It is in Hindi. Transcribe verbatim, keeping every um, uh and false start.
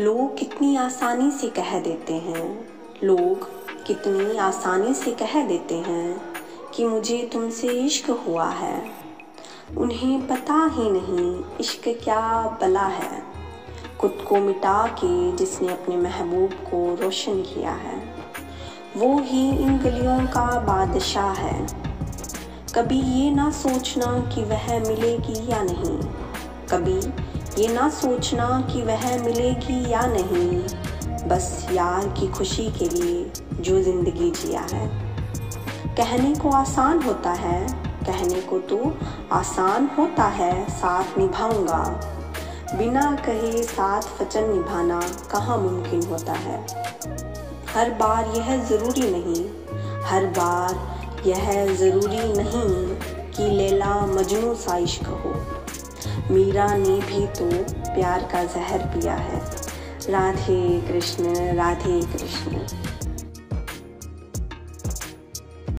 लोग कितनी आसानी से कह देते हैं लोग कितनी आसानी से कह देते हैं कि मुझे तुमसे इश्क हुआ है। उन्हें पता ही नहीं इश्क क्या बला है। खुद को मिटा के जिसने अपने महबूब को रोशन किया है, वो ही इन गलियों का बादशाह है। कभी ये ना सोचना कि वह मिलेगी या नहीं, कभी ये ना सोचना कि वह मिलेगी या नहीं, बस यार की खुशी के लिए जो ज़िंदगी जिया है। कहने को आसान होता है, कहने को तो आसान होता है, साथ निभाऊंगा। बिना कहे साथ वचन निभाना कहाँ मुमकिन होता है। हर बार यह ज़रूरी नहीं, हर बार यह ज़रूरी नहीं कि लैला मजनू सा इश्क हो। मीरा ने भी तो प्यार का जहर पिया है। राधे कृष्ण, राधे कृष्ण।